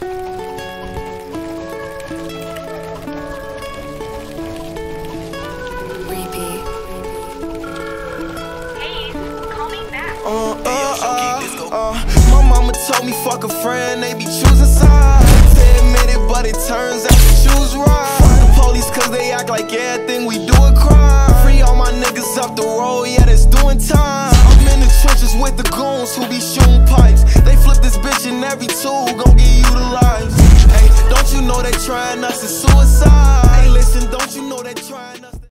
My mama told me fuck a friend, they be choosing sides. They admit it, but it turns out they choose right. Fuck the police cause they act like everything we do a crime. Free all my niggas up the road, yeah that's doing time. I'm in the trenches with the goons who be shooting pipes. They flip this bitch and every tool gon' get utilized. Hey, don't you know they trying us to suicide? Hey, listen, don't you know they trying us